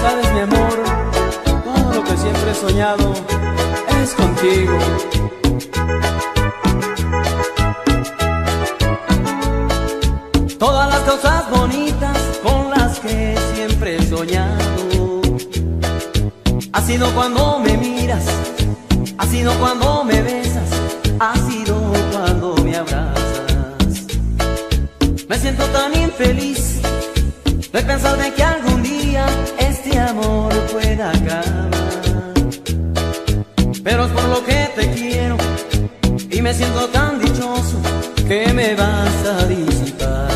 Sabes, mi amor, todo lo que siempre he soñado es contigo. Todas las cosas bonitas con las que siempre he soñado, ha sido cuando me miras, ha sido cuando me besas, ha sido cuando me abrazas. Me siento tan infeliz de pensar de que algún día este amor pueda acabar. Pero es por lo que te quiero y me siento tan dichoso que me vas a disipar.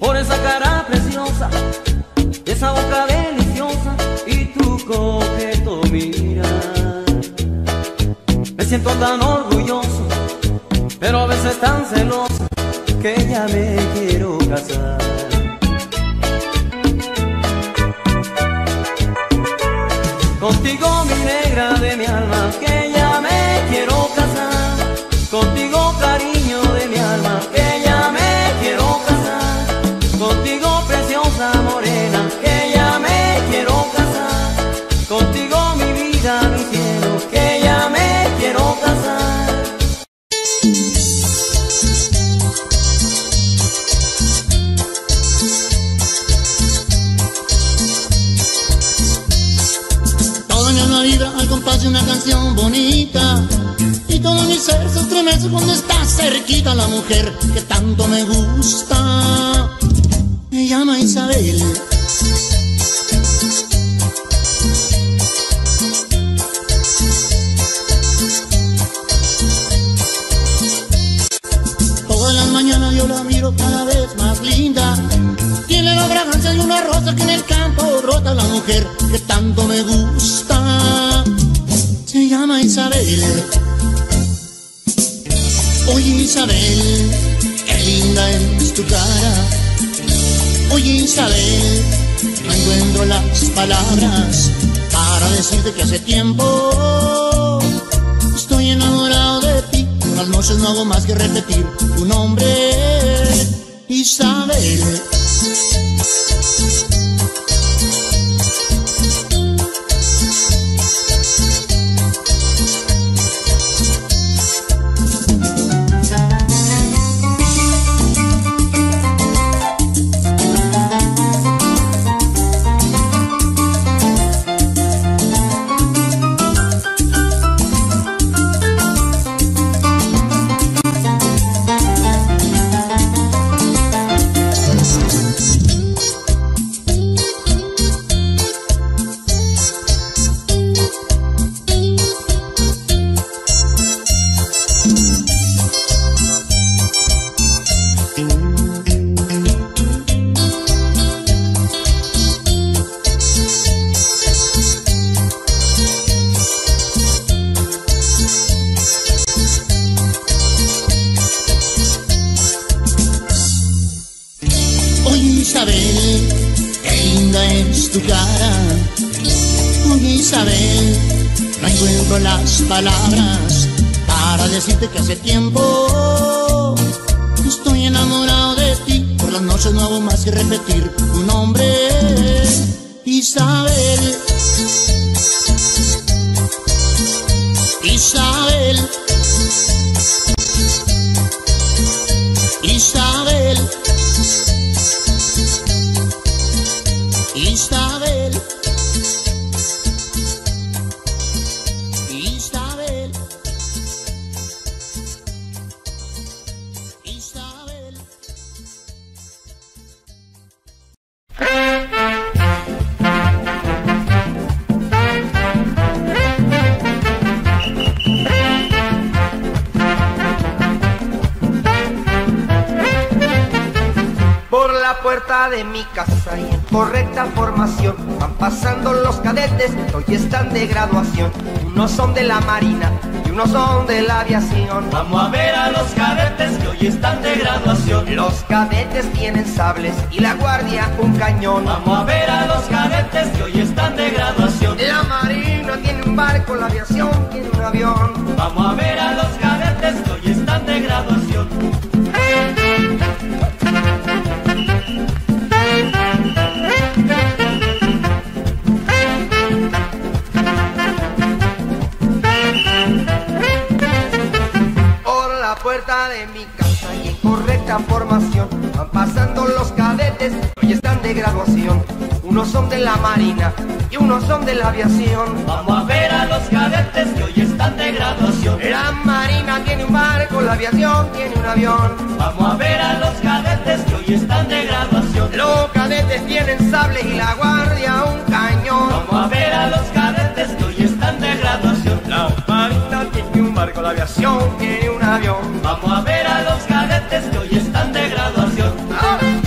Por esa cara preciosa, esa boca deliciosa y tu coqueto mirar. Me siento tan orgulloso, pero a veces tan celoso, que ya me quiero casar. Contigo, mi negra de mi alma, que ya me quiero casar. Contigo, cariño de mi alma, que ya me quiero casar. Contigo, preciosa morena, que ya me quiero casar. Contigo, mi vida, mi cielo, que ya me quiero casar. Al compás de una canción bonita, y todo mi ser se estremece cuando está cerquita la mujer que tanto me gusta. Me llama Isabel. Todas las mañanas yo la miro cada vez más linda. Tiene la fragancia de una rosa que en el campo rota la mujer que tanto me gusta. Se llama Isabel. Oye Isabel, qué linda es tu cara. Oye Isabel, no encuentro las palabras para decirte que hace tiempo estoy enamorado de ti. Por las noches no hago más que repetir tu nombre, Isabel. Palabras para decirte que hace tiempo estoy enamorado de ti. Por las noches no hago más que repetir tu nombre, Isabel. Isabel, Isabel, Isabel. De mi casa y en correcta formación van pasando los cadetes que hoy están de graduación. Unos son de la marina y unos son de la aviación. Vamos a ver a los cadetes que hoy están de graduación. Los cadetes tienen sables y la guardia un cañón. Vamos a ver a los cadetes que hoy están de graduación. La marina tiene un barco, la aviación tiene un avión. Vamos a ver a los cadetes que hoy están de graduación. y en correcta formación van pasando los cadetes, hoy están de graduación. Unos son de la marina y unos son de la aviación. Vamos a ver a los cadetes que hoy están de graduación. La marina tiene un barco, la aviación tiene un avión. Vamos a ver a los cadetes que hoy están de graduación. Los cadetes tienen sable y la guardia un cañón. Vamos a ver a los cadetes que hoy están de graduación. La marina tiene un barco, la aviación tiene un avión. Vamos a ver a los cadetes que hoy están de graduación. ¡Ah! Thank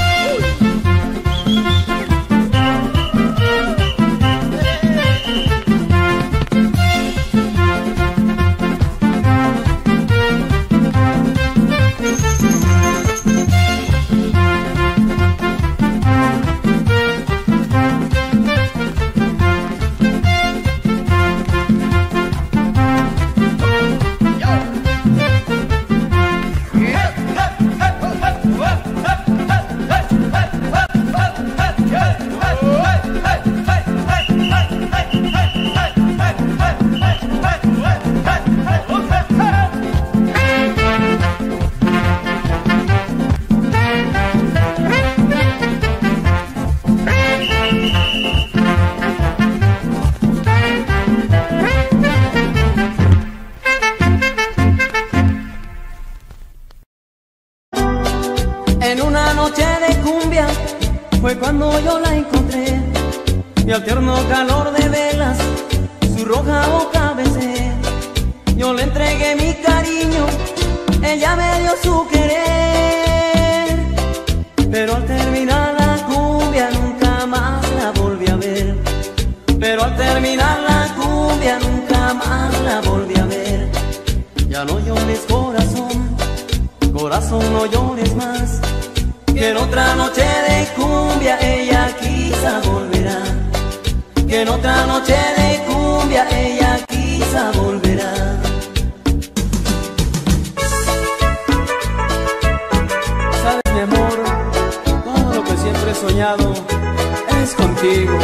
you.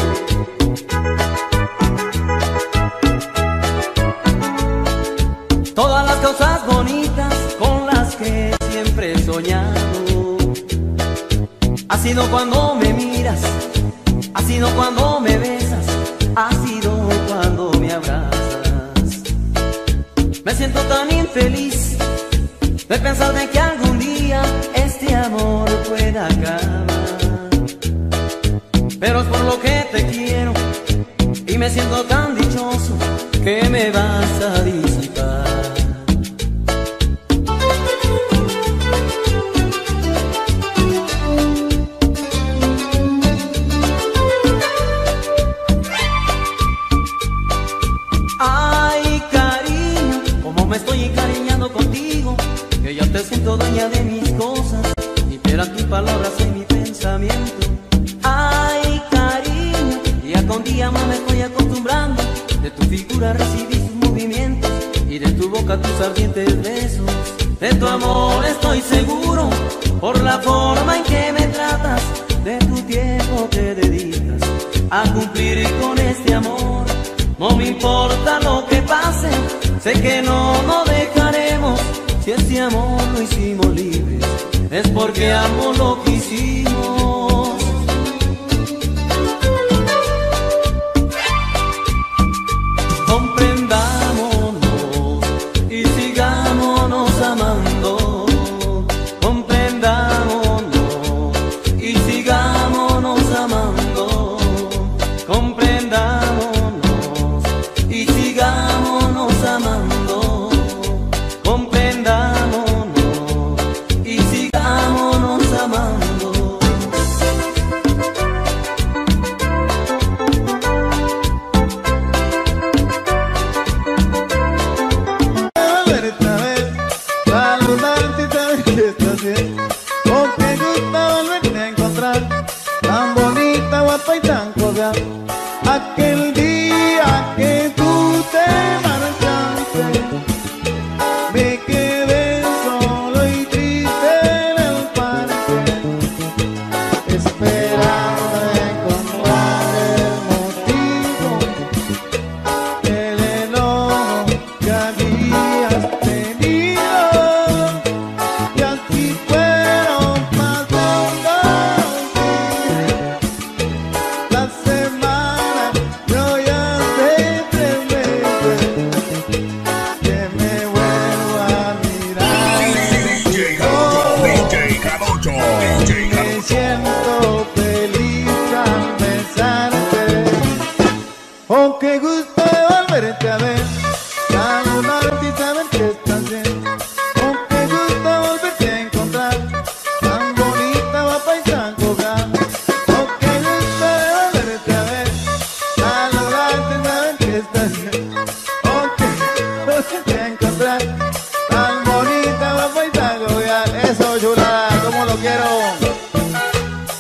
lo quiero.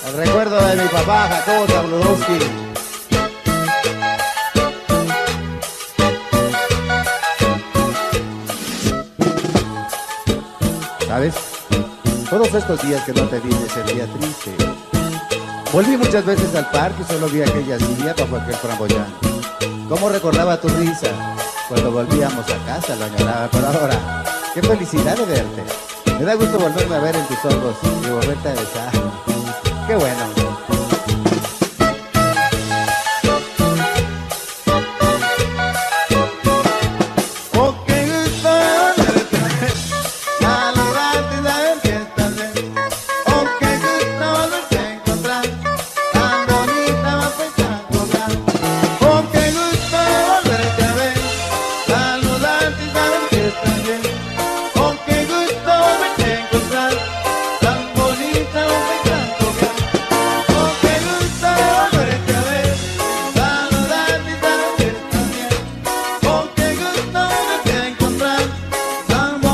El recuerdo de mi papá, Jacobo Zabludowski. ¿Sabes? Todos estos días que no te vi, ese día triste. Volví muchas veces al parque y solo vi aquella silla bajo aquel framboyán. ¿Cómo recordaba tu risa? Cuando volvíamos a casa lo añoraba, pero ahora, qué felicidad de verte. Me da gusto volverme a ver en tus ojos y volverte a besar. ¡Qué bueno! Oh, qué gusto volverte a ver, saludarte y saber que estás bien. Oh, qué gusto volverte a encontrar, tan bonita más espectacular. Oh, qué gusto volverte a ver, saludarte y saber que estás bien.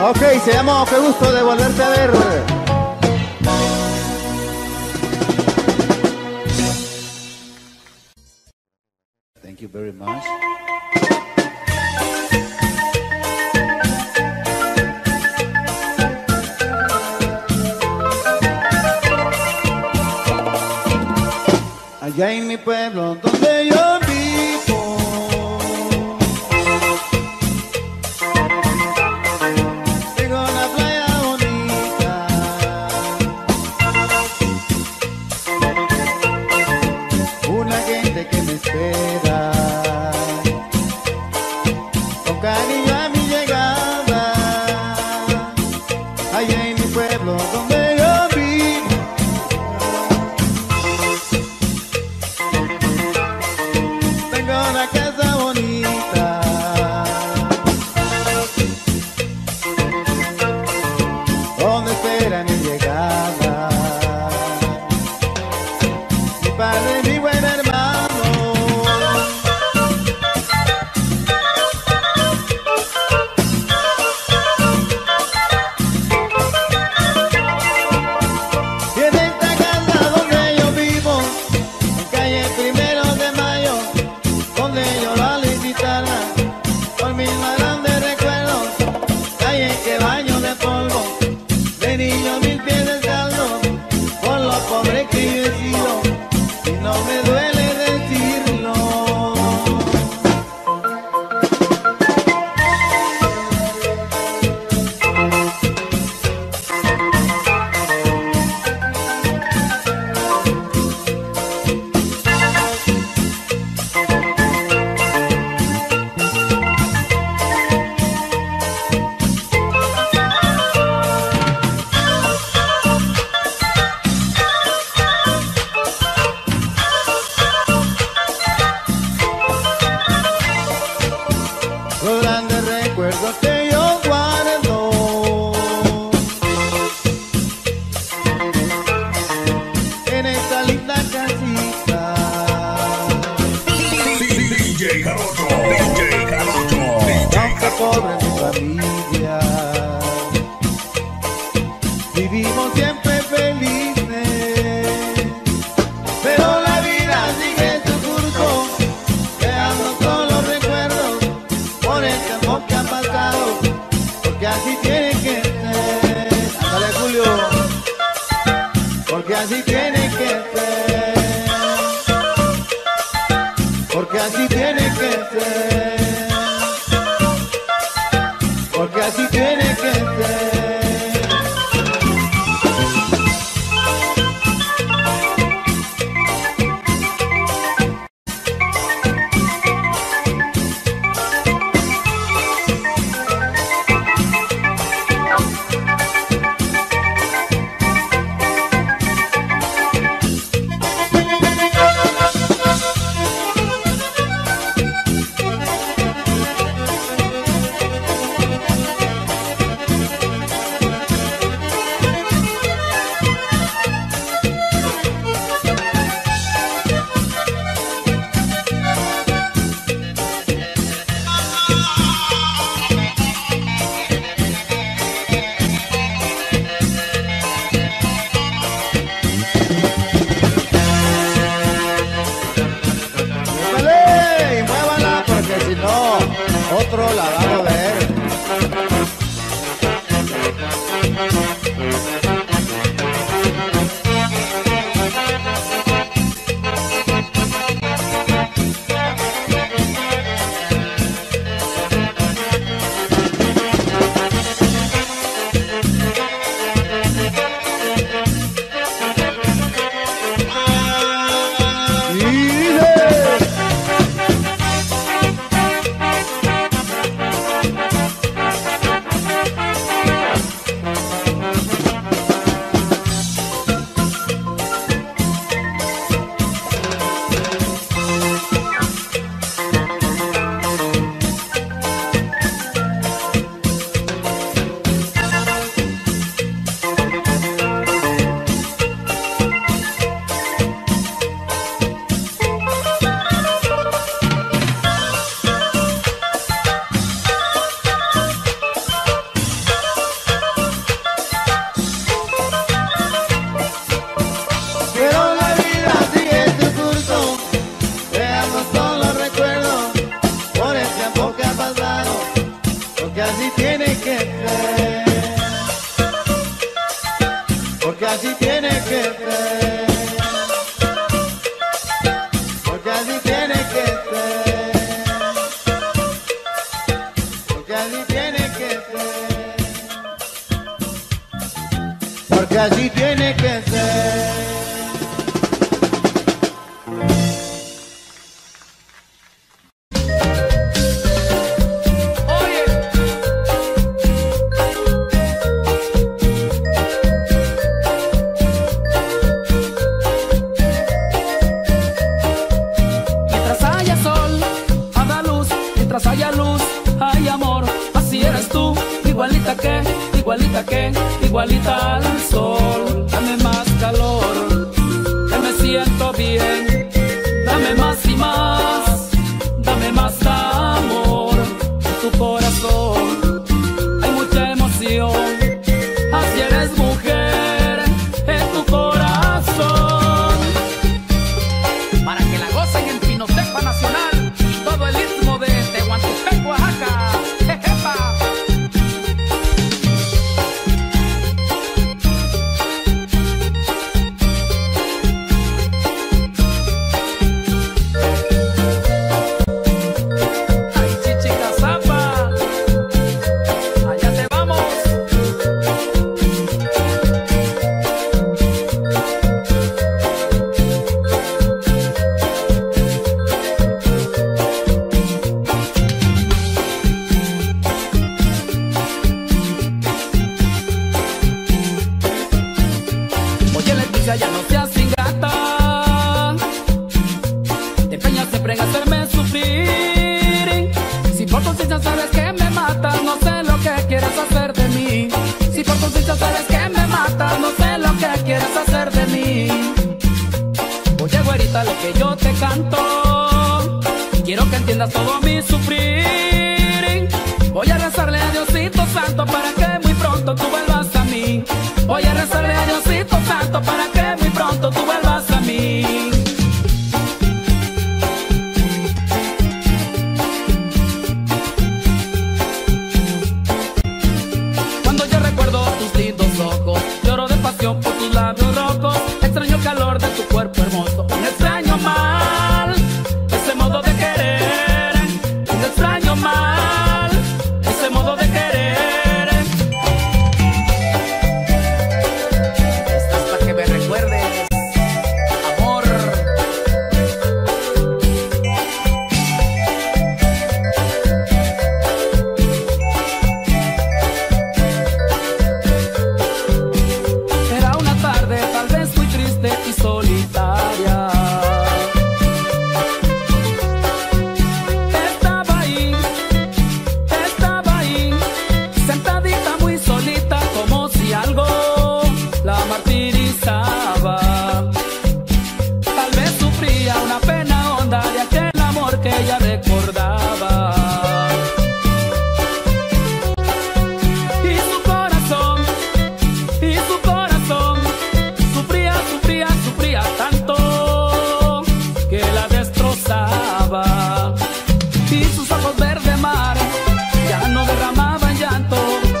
Ok, se llamó Qué gusto de volverte a ver. Thank you very much. Allá en mi pueblo donde yo vivo, porque así tiene que ser. porque así tiene que ser, porque así tiene que ser. Extraño el calor de tu cuerpo hermoso, un extraño mal, ese modo de que secundaria aquel amor que ella recordaba. Y su corazón sufría, sufría, sufría tanto que la destrozaba. Y sus ojos verde mar ya no derramaban llanto,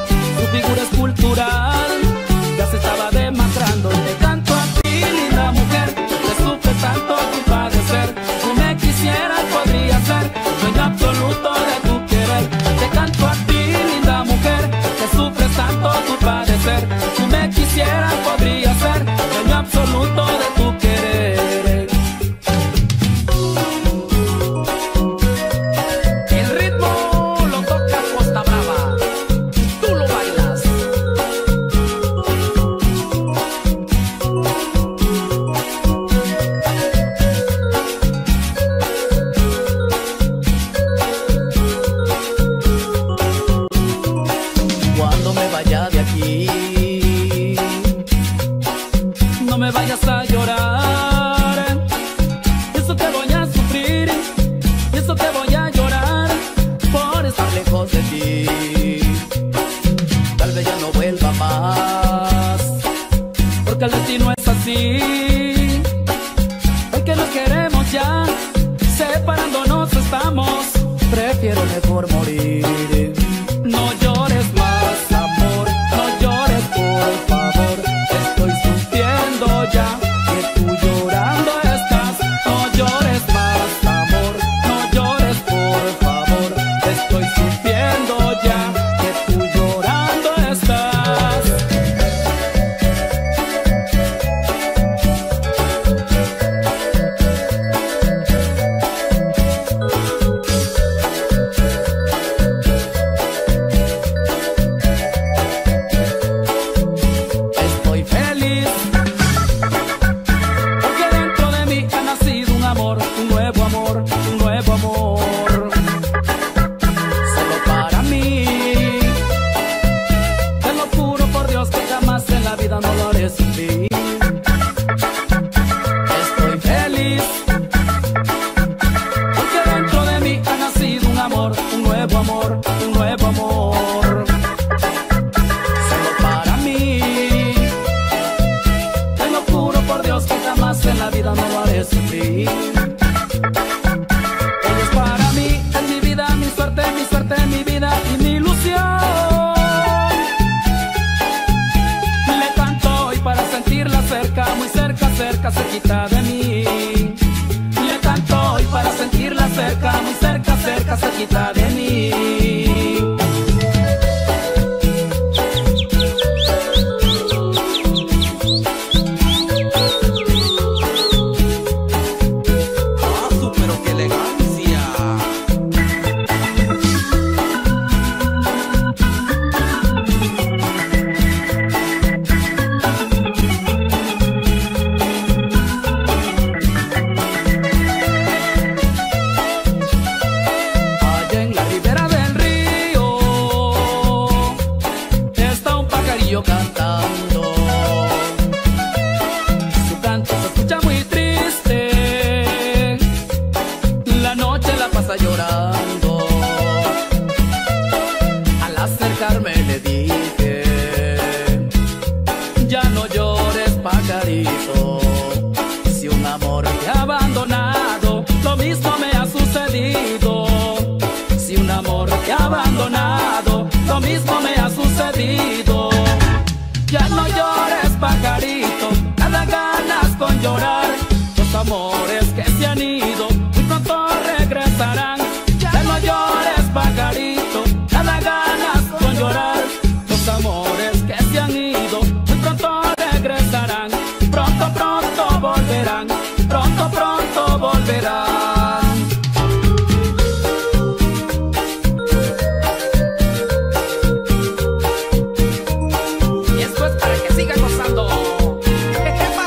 su figura escultural ya se estaba demacrando. Te canto a ti, linda mujer, te supe tanto tu padecer. Si me quisieras podría ser dueño absoluto de tu querer. Te canto a ti, linda mujer, que sufres tanto tu padecer. Si me quisieras podría ser dueño absoluto de tu querer. Y esto es para que siga gozando. ¡Que quepa!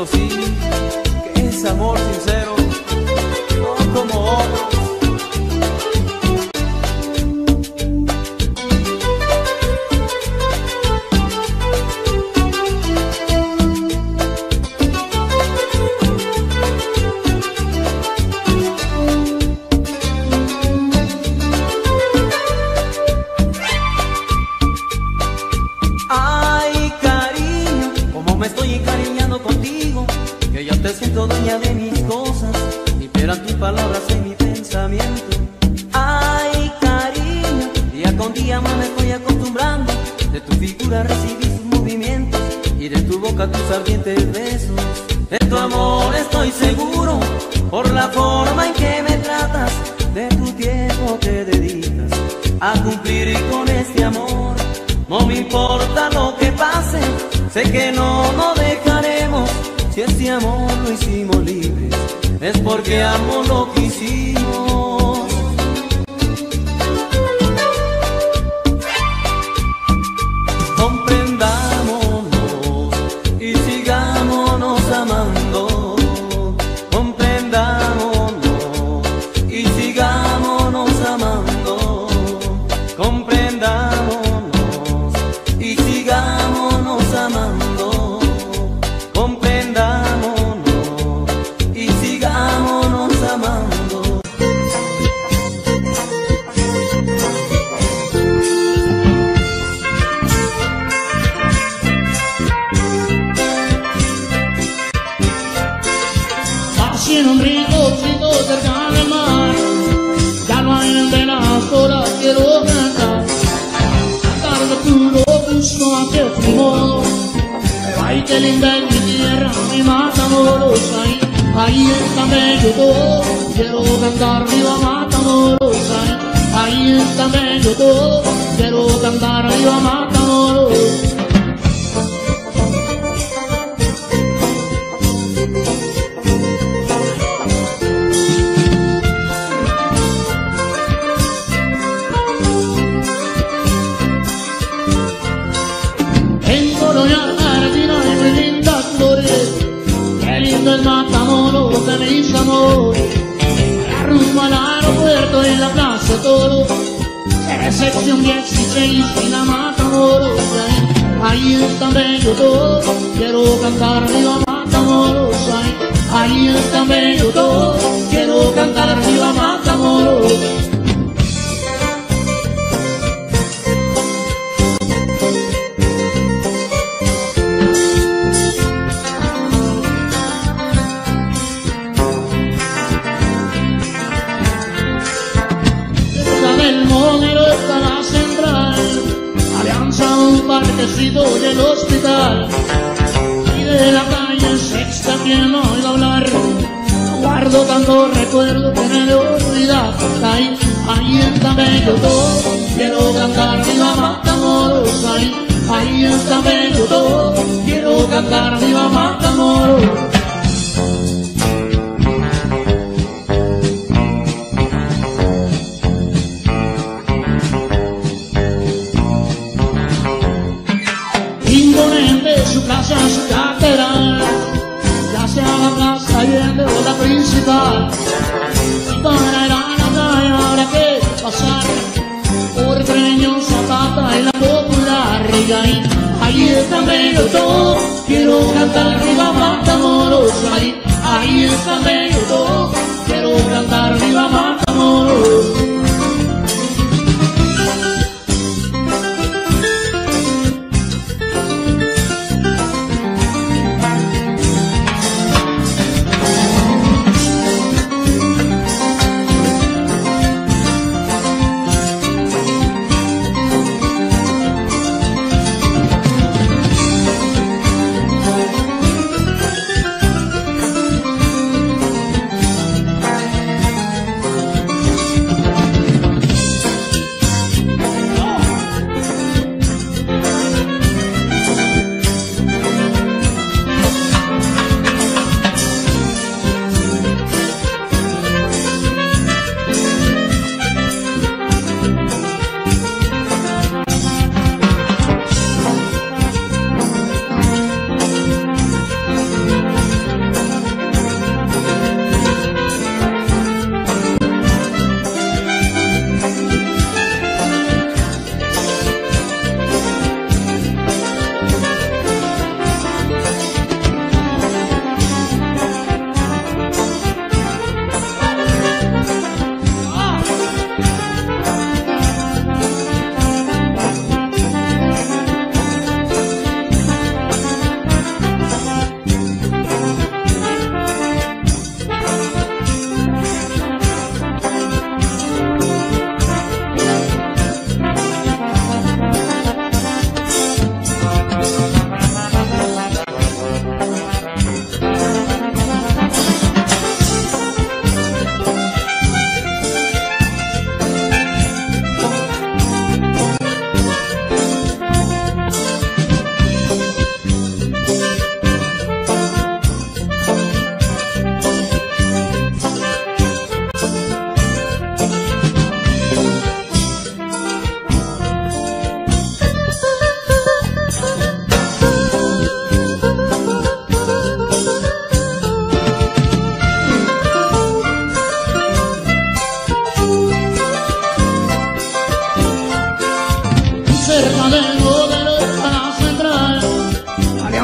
esto sí, que es amor sincero, no como otro.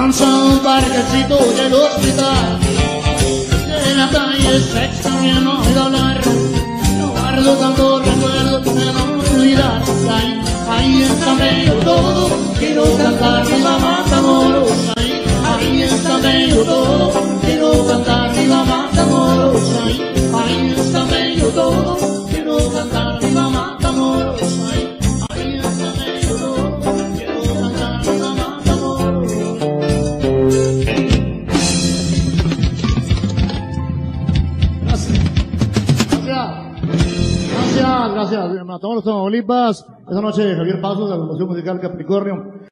Alcanza un parquecito del hospital. En la calle se extrañó el dolor. No guardo tanto recuerdo que no olvidar. Ahí está medio todo, quiero cantar la mata amorosa. Ahí está medio todo, quiero cantar la mata amorosa. Ahí está medio todo, quiero cantar la mata amorosa. Ahí está medio todo, quiero cantar la mata amorosa. Gracias. Gracias, gracias. Bien, matamos los Tamaulipas. Esta noche Xavier Passos de la Fundación Musical Capricornio.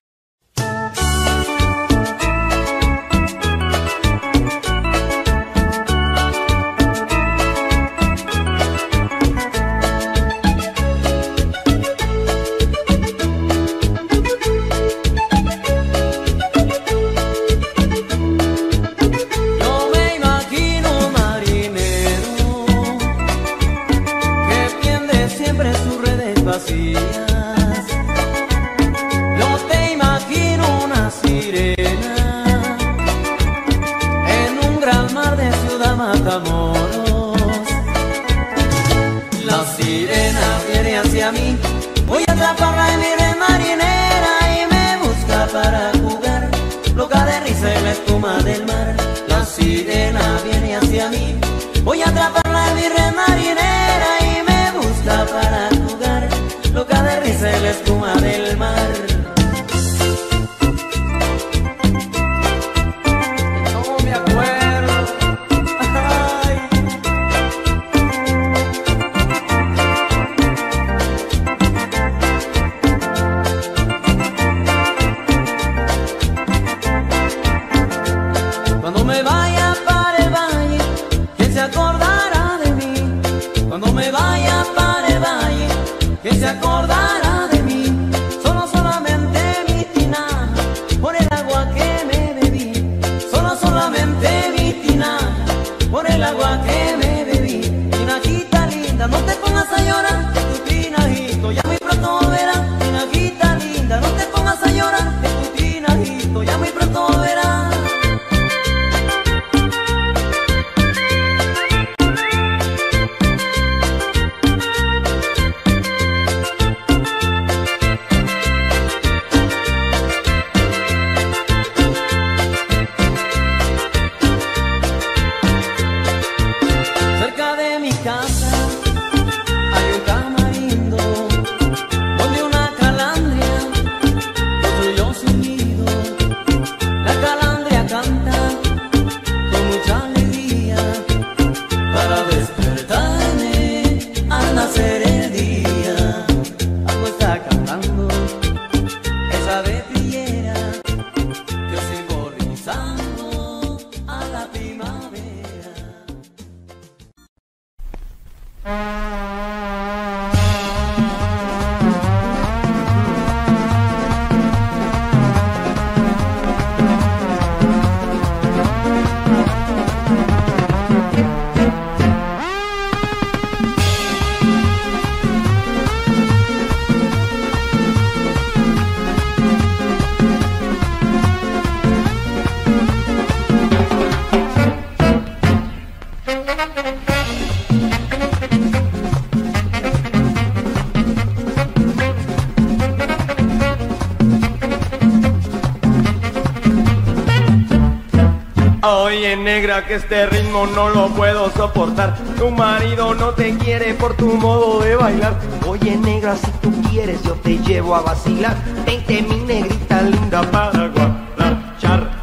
Que este ritmo no lo puedo soportar. Tu marido no te quiere por tu modo de bailar. Oye negra, si tú quieres yo te llevo a vacilar. Vente mi negrita linda para guardar.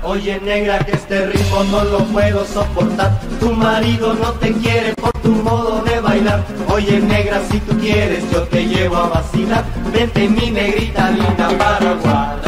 Oye negra, que este ritmo no lo puedo soportar. Tu marido no te quiere por tu modo de bailar. Oye negra, si tú quieres yo te llevo a vacilar. Vente mi negrita linda para guardar.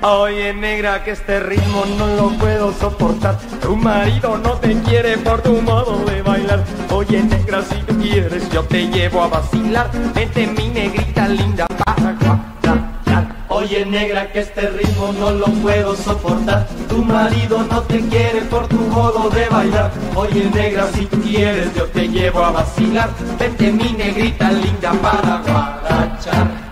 Oye negra, que este ritmo no lo puedo soportar. Tu marido no te quiere por tu modo de bailar. Oye negra, si tú quieres yo te llevo a vacilar. Vente mi negrita linda para guardar. Oye negra, que este ritmo no lo puedo soportar. Tu marido no te quiere por tu modo de bailar. Oye negra, si tú quieres yo te llevo a vacilar. Vente mi negrita linda para guarachar. Yeah.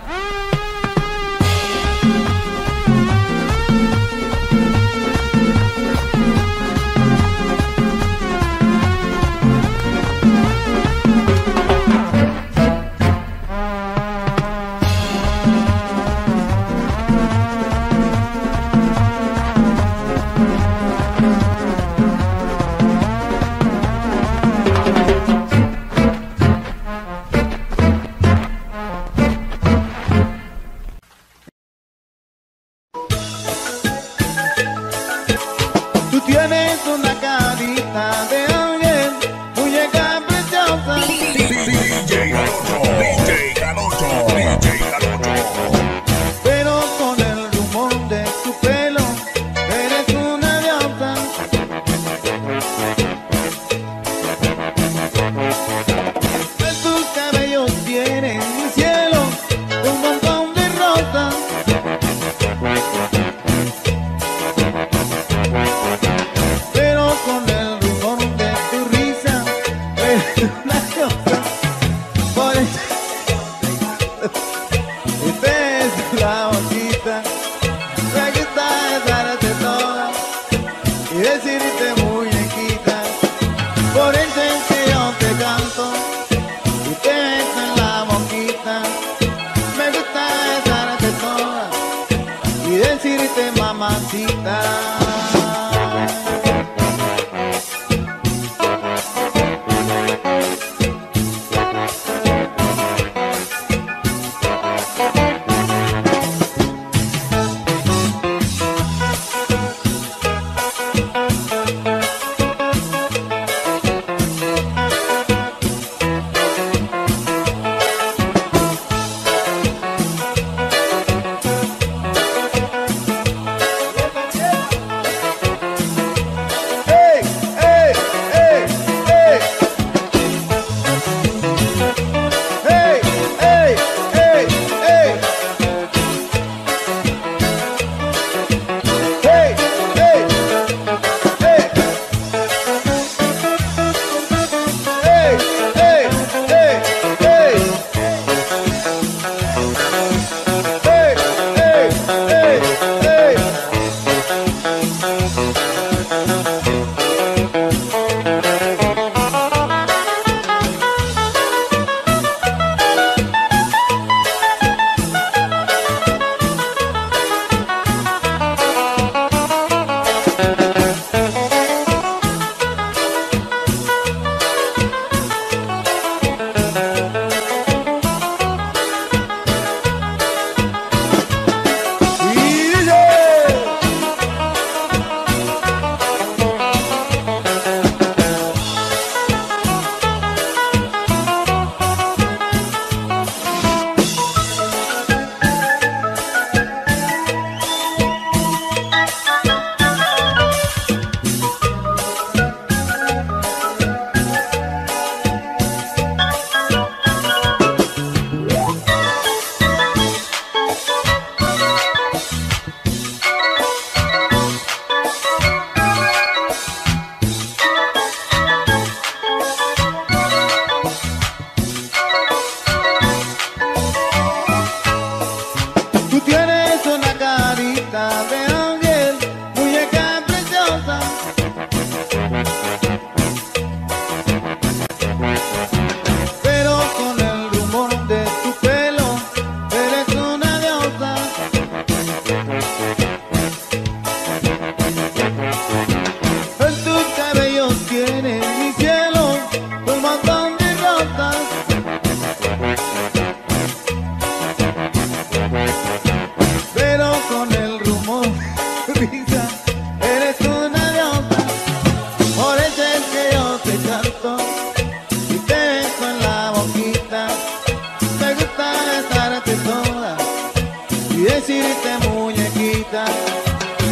decirte, muñequita,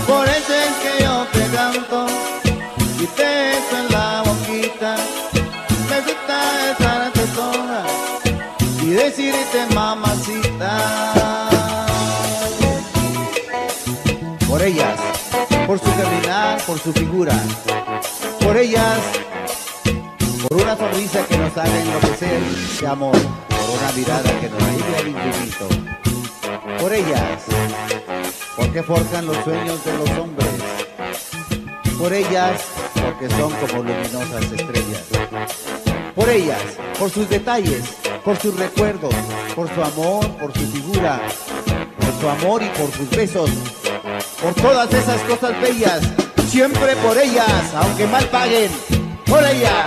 por eso es que yo te canto y te beso en la boquita. Me gusta estarte sola y decirte, mamacita. Por ellas, por su caminar, por su figura, por ellas, por una sonrisa que nos haga enloquecer de amor, por una mirada que nos lleve al infinito, por ellas, porque forjan los sueños de los hombres, por ellas, porque son como luminosas estrellas, por ellas, por sus detalles, por sus recuerdos, por su amor, por su figura, por su amor y por sus besos, por todas esas cosas bellas, siempre por ellas, aunque mal paguen, por ellas.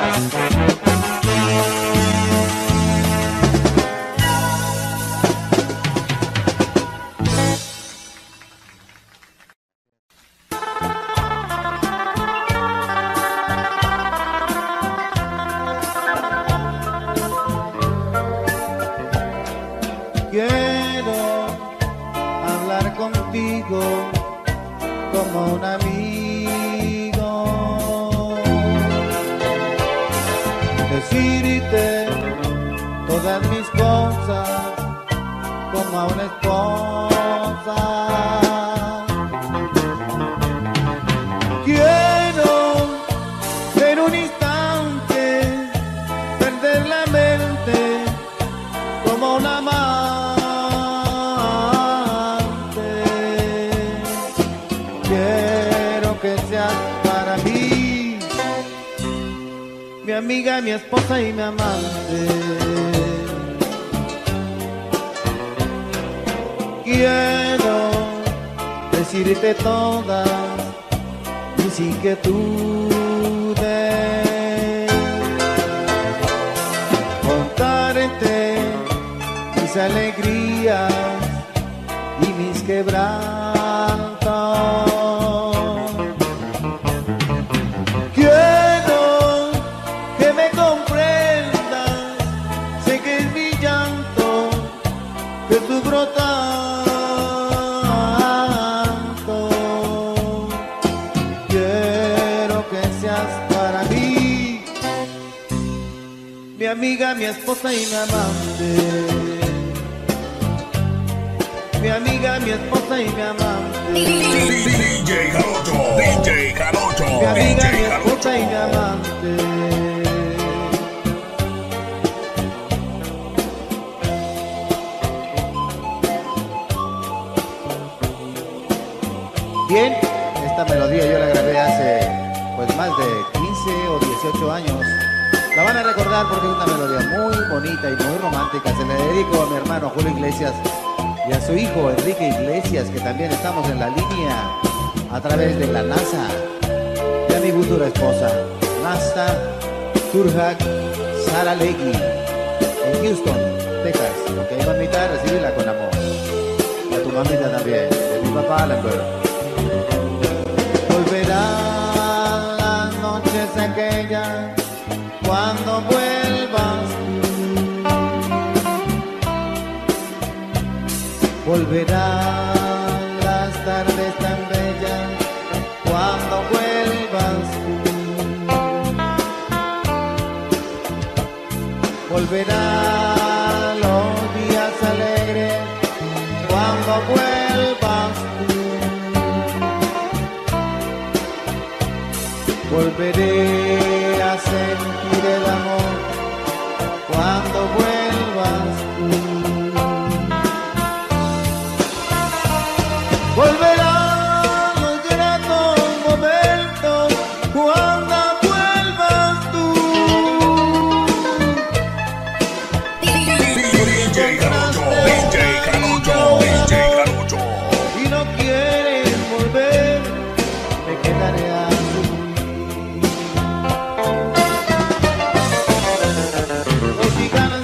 Los gigantes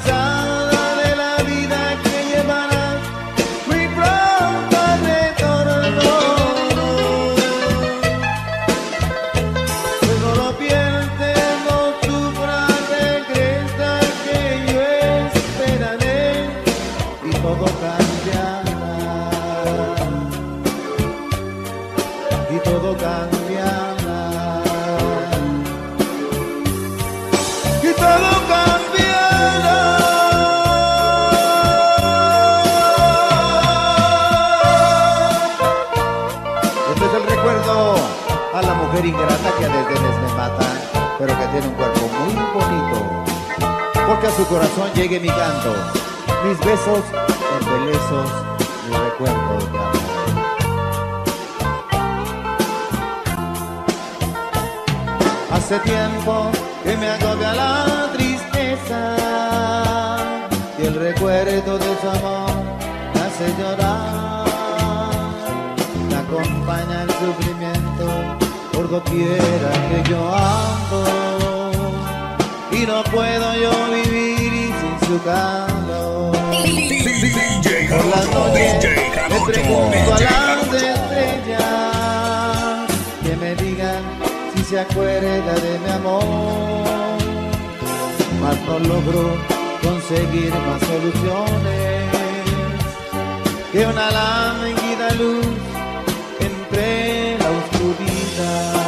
tu corazón llegue mi canto, mis besos, embelesos, mis recuerdos de amor. Hace tiempo que me agobia la tristeza y el recuerdo de su amor me hace llorar. Me acompaña el sufrimiento por doquiera que yo ando y no puedo yo vivir sin su calor. Por las noches me pregunto a las estrellas que me digan se acuerda de mi amor, mas no logro conseguir más soluciones que una lánguida luz entre la oscuridad.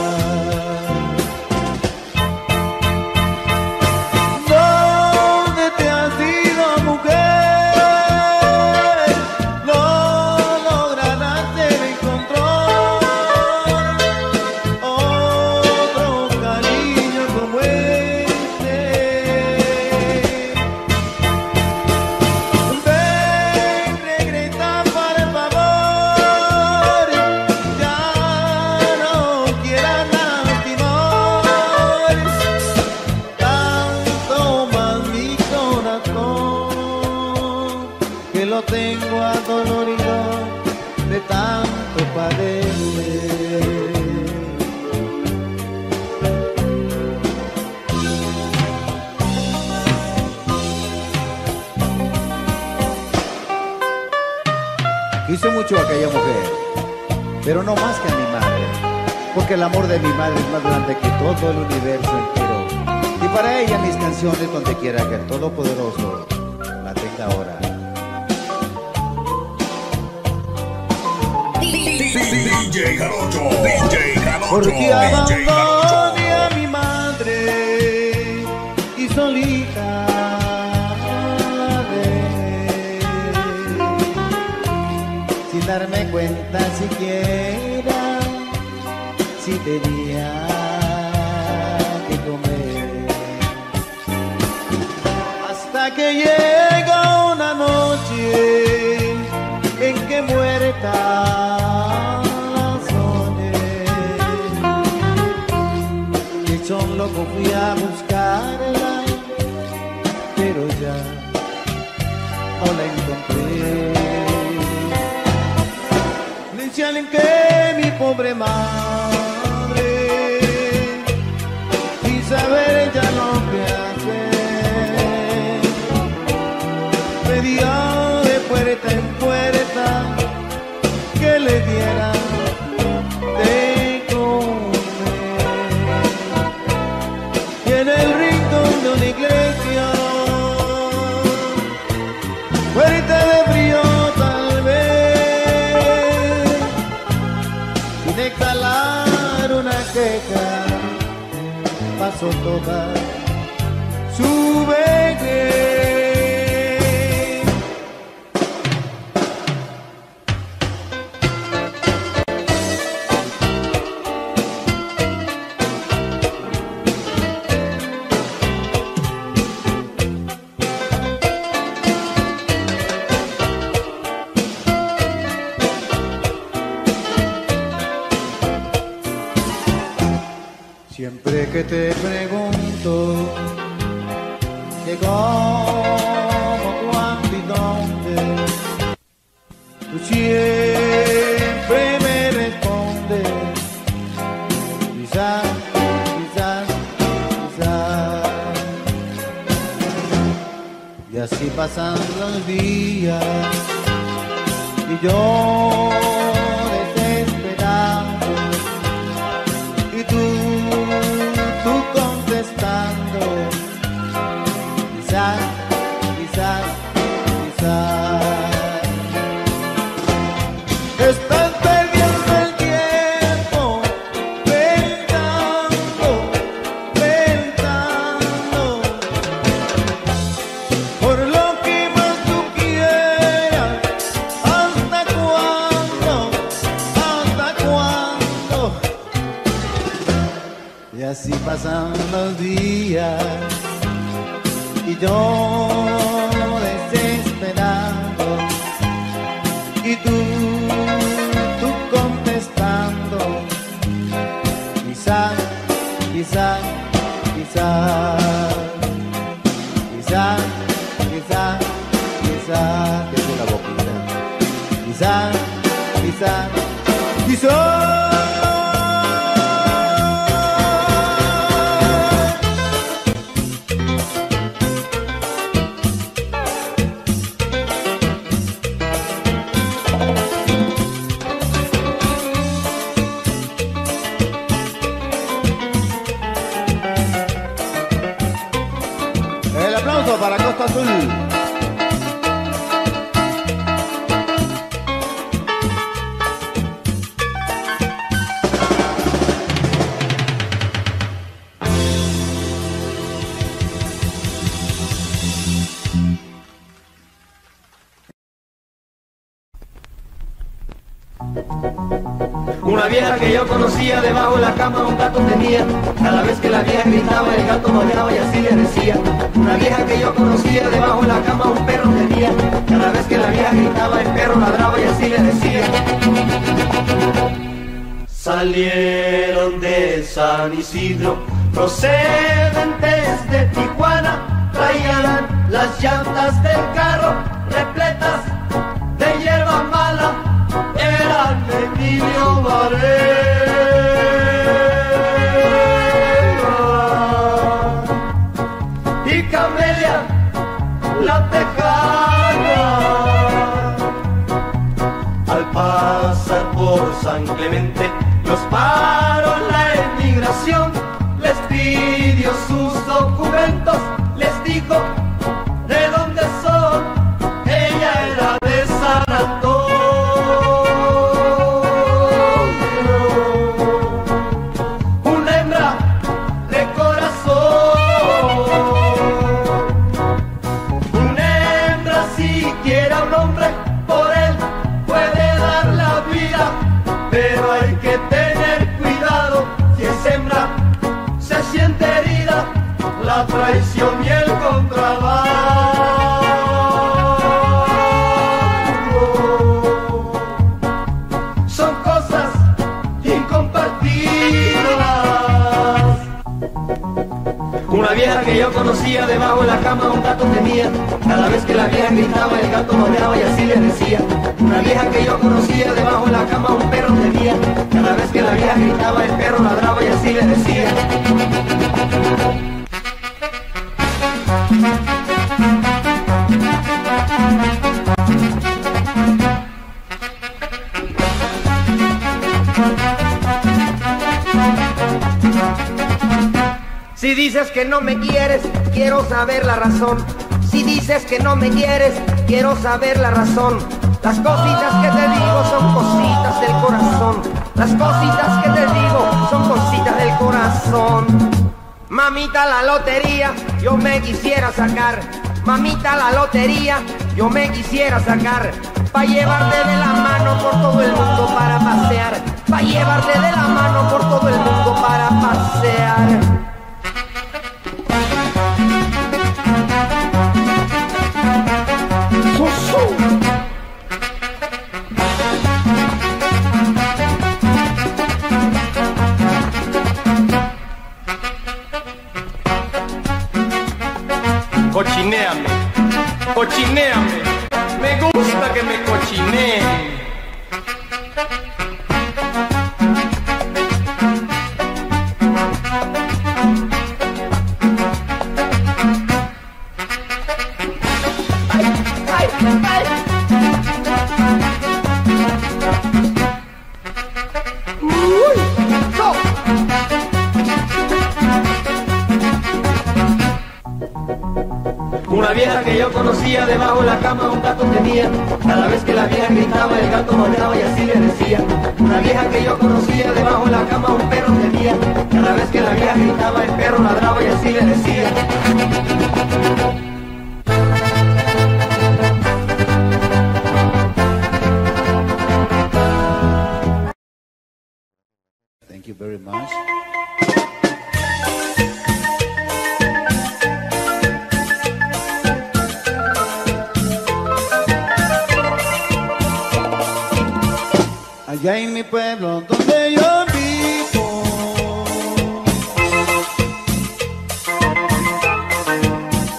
¿Dónde te has ido, mujer? No lograrás el encontrar tanto padecer. Quise mucho a aquella mujer, pero no más que a mi madre, porque el amor de mi madre es más grande que todo el universo entero, y para ella mis canciones, donde quiera que el Todopoderoso la tenga ahora. DJ Garocho, DJ Garocho. Porque abandoné a mi madre y solita la dejé, sin darme cuenta siquiera si tenía que comer. Hasta que llega una noche en que muerta son loco, fui a buscarla, pero ya no la encontré. Dicen que mi pobre madre, sin saber ya no qué hacer, me dio de puerta en puerta que le diera de iglesia, fuerte de frío tal vez, sin exhalar una queja, pasó toda su vejez. Siempre que te pregunto que cómo, cuándo y dónde, tú siempre me respondes quizás, quizás, quizás. Y así pasan los días y yo desesperado y tú contestando quizás, quizás, quizás. Estás perdiendo el tiempo pensando, pensando por lo que más tú quieras. ¿Hasta cuándo? ¿Hasta cuándo? Y así pasan los días y y yo desesperado, y tú contestando, quizás, quizás, quizás, quizás, quizás, quizás, que es una boquita, quizás, quizás, quizás. Una vieja que yo conocía, debajo de la cama un gato tenía. Cada vez que la vieja gritaba, el gato bailaba y así le decía. Una vieja que yo conocía, debajo de la cama un perro tenía. Cada vez que la vieja gritaba, el perro ladraba y así le decía. Salieron de San Isidro, procedentes de Tijuana, traían las llantas del carro repletas de hierba mala. Eran Emilio Varela y Camelia la Tejana. Al pasar por San Clemente los paró la emigración, les pidió sus documentos, les dijo de dónde son. Ella era de San Antonio. La traición y el contrabando son cosas incompartidas. Una vieja que yo conocía, debajo de la cama un gato tenía. Cada vez que la vieja gritaba, el gato ladraba y así le decía. Una vieja que yo conocía, debajo de la cama un perro tenía. Cada vez que la vieja gritaba, el perro ladraba y así le decía. Si dices que no me quieres, quiero saber la razón. Si dices que no me quieres, quiero saber la razón. Las cositas que te digo son cositas del corazón. Las cositas que te digo son cositas del corazón. Mamita, la lotería yo me quisiera sacar. Mamita, la lotería yo me quisiera sacar. Pa' llevarte de la mano por todo el mundo para pasear. Pa' llevarte de la mano por todo el mundo para pasear. Cochinéame, cochinéame, me gusta que me cochineen. Ay, ay, ay. Uy, no. Una vieja que yo conocía, debajo de la cama un gato tenía. Cada vez que la vieja gritaba, el gato ladraba y así le decía. Una vieja que yo conocía, debajo de la cama un perro tenía. Cada vez que la vieja gritaba, el perro ladraba y así le decía. Thank you very much. que hay en mi pueblo donde yo vivo.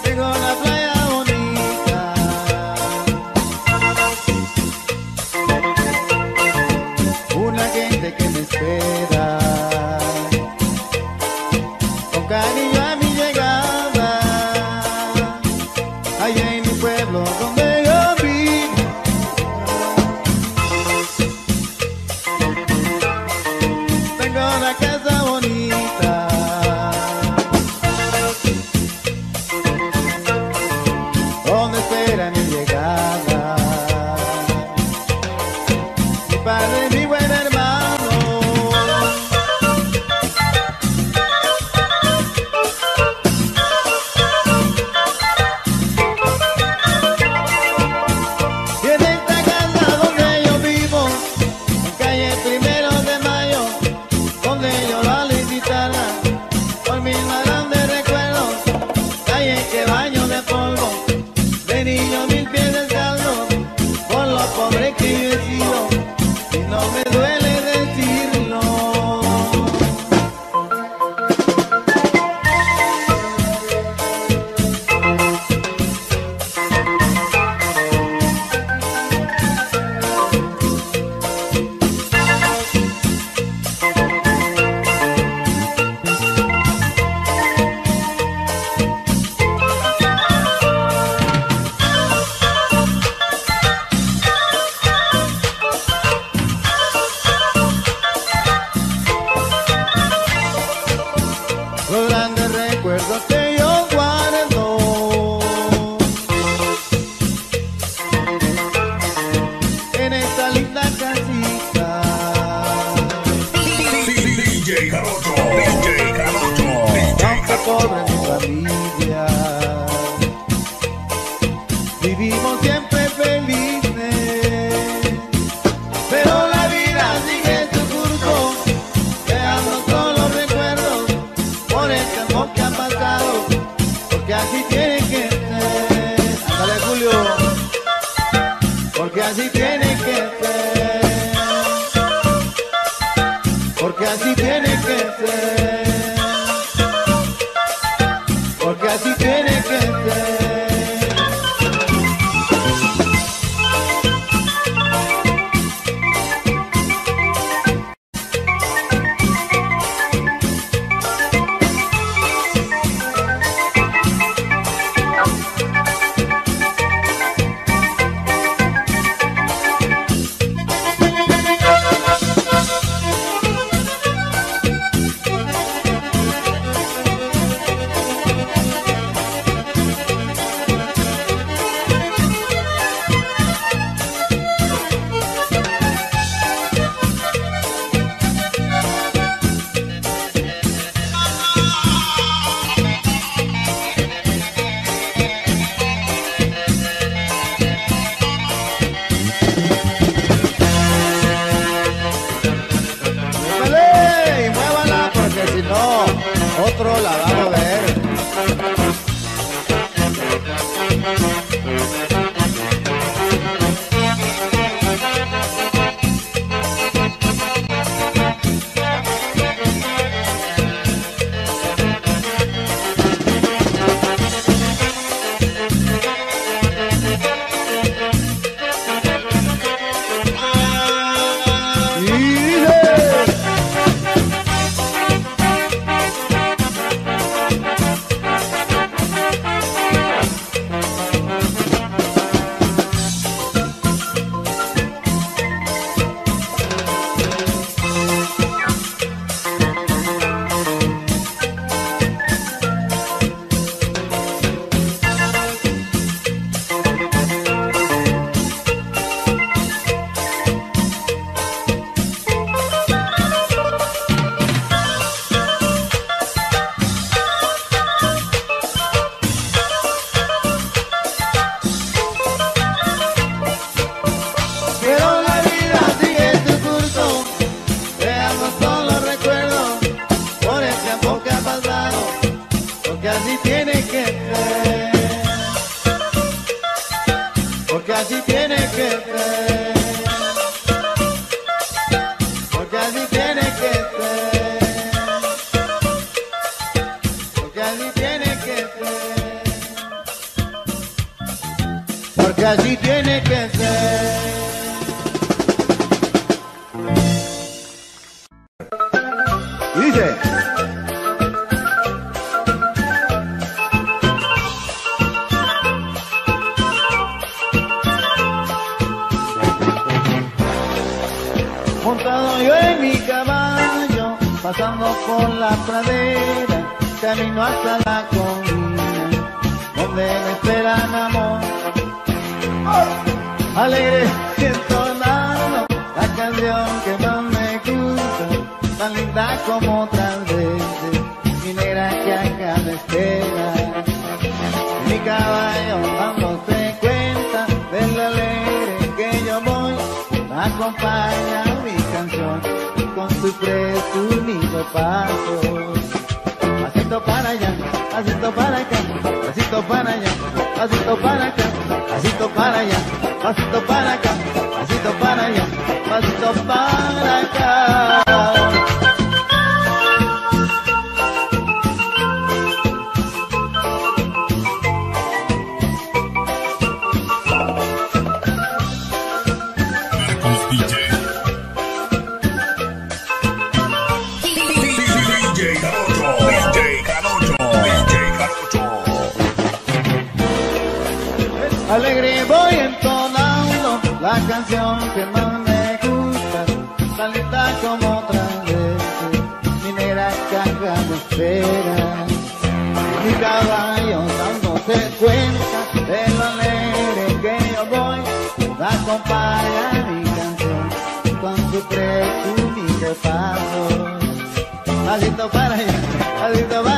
Tengo una playa bonita, una gente que me espera con cariño a mi llegada. Hay en mi pueblo donde porque así tiene que ser. porque así tiene que ser. Montado yo en mi caballo, pasando por la pradera, camino hasta la colina, donde me esperan amor. ¡Oh! Alegre y entonado, la canción que más me gusta, tan linda como otras veces, mi negra que acá me espera. Mi caballo dándose cuenta de lo alegre que yo voy, me acompaña con su presumido paso, pasito para allá, pasito para acá, pasito para allá, pasito para acá, pasito para allá, pasito para acá, pasito para allá, pasito para acá. Alegre voy entonando la canción que más me gusta, tan linda como otras veces, mi negra caja me espera. Mi caballo dándose cuenta de lo alegre que yo voy, la acompaña mi canción con su presumido paso. Pasito para allá, pasito para acá,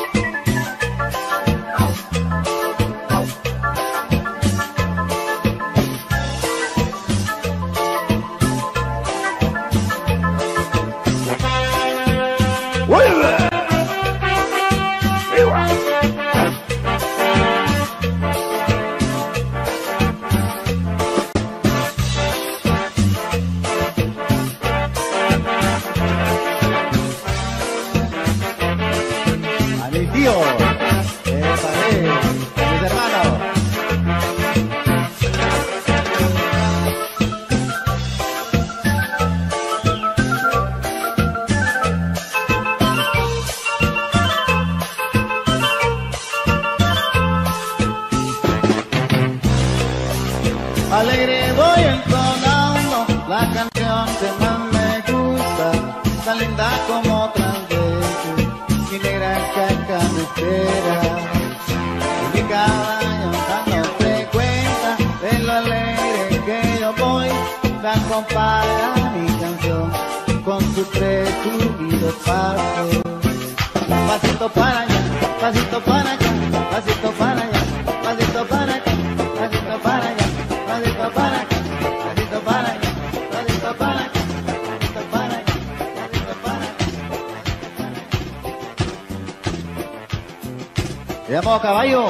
pasito para allá, pasito para acá, pasito para allá. Para acá, pasito para allá, pasito para acá. Alegre voy entonando la canción que más me gusta, tan linda como otras veces, mi negra caca me espera. Y mi caballo dándote cuenta de lo alegre que yo voy, me acompaña mi canción con su presumido paso. Pasito para allá, pasito para acá, pasito para allá, pasito para acá, pasito para allá. Pasito para acá, pasito para allá, pasito para acá, pasito para allá, pasito para acá. ¡Vamos, caballo!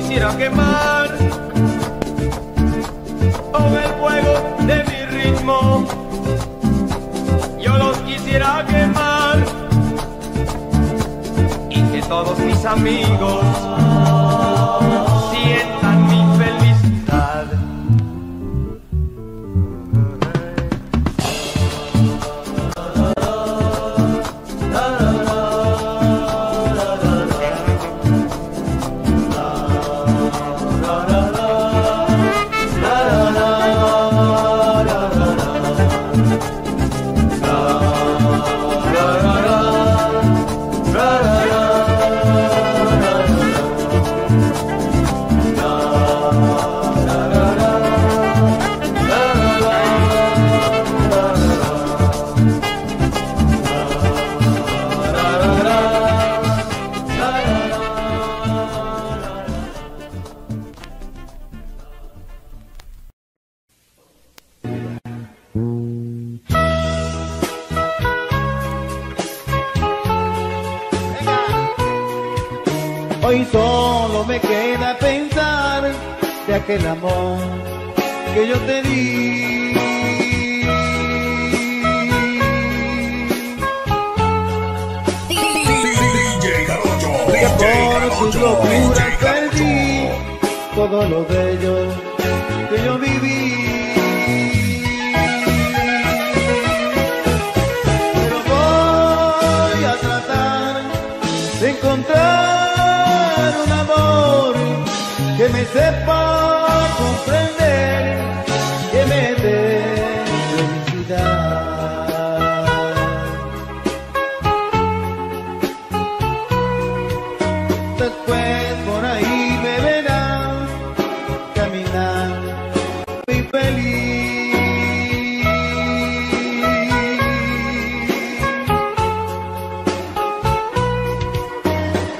quisiera quemar con el fuego de mi ritmo. Yo los quisiera quemar y que todos mis amigos sientan mi felicidad. El amor que yo te di, que por tus locuras perdí todo lo bello que yo viví. Pero voy a tratar de encontrar un amor que me sepa comprender, que me dé felicidad. Después por ahí me verás caminar muy feliz.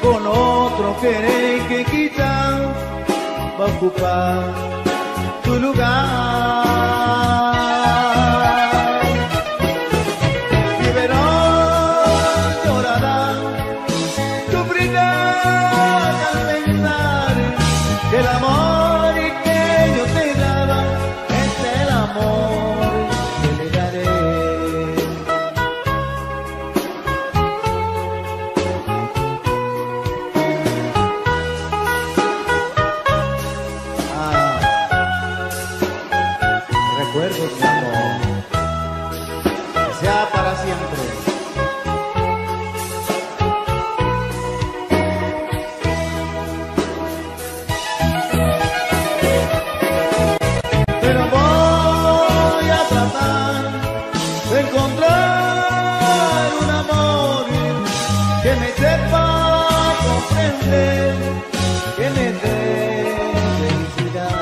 Con otro querer que quizás va a ocupar lugar. Mi verón llorará, sufrirá al pensar que el amor que yo te daba es el amor que le daré. Recuerdos de amor, que sea para siempre. Pero voy a tratar de encontrar un amor que me sepa comprender, que me dé felicidad.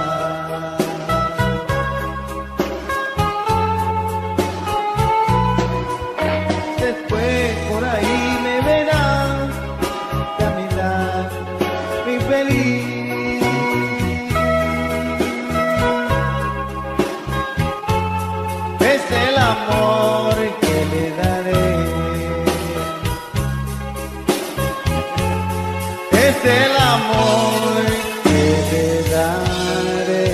El amor que te daré.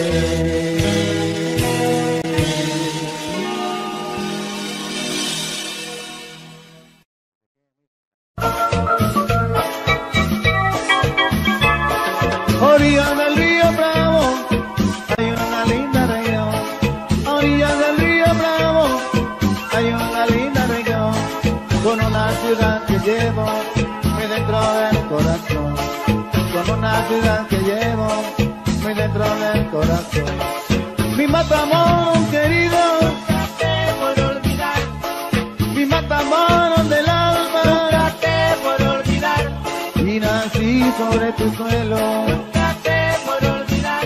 Orilla del río Bravo, hay una linda región. Orilla del río Bravo, hay una linda región. Con una ciudad que llevo muy dentro del corazón. Con una ciudad que llevo muy dentro del corazón. Mi Matamoros querido, nunca te voy a olvidar. Mi Matamoros del alma, nunca te voy a olvidar. Y nací sobre tu suelo, nunca te voy a olvidar.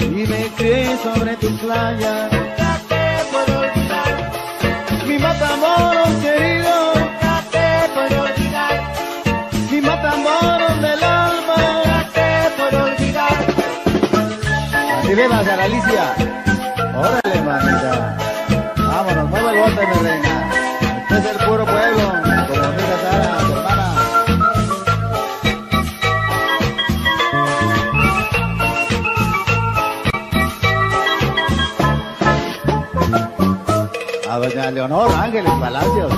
Y me crié sobre tu playa, nunca te voy a olvidar. Mi Matamoros querido, nunca te voy a olvidar. Mi Matamoros del alma, así le vas a la Alicia. Órale, manita. Vámonos, mueve el bote, mi reina. Este es el puro pueblo. Como mira, Sara, tu hermana. doña Leonor Ángeles Palacios.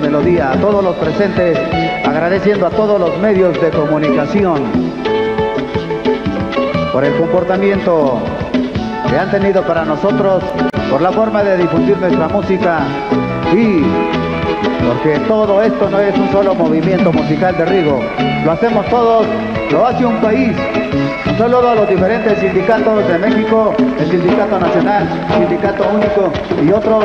Melodía a todos los presentes, agradeciendo a todos los medios de comunicación por el comportamiento que han tenido para nosotros, por la forma de difundir nuestra música y porque todo esto no es un solo movimiento musical de Rigo, lo hacemos todos, lo hace un país. Un saludo a los diferentes sindicatos de México, el Sindicato Nacional, Sindicato Único y otros,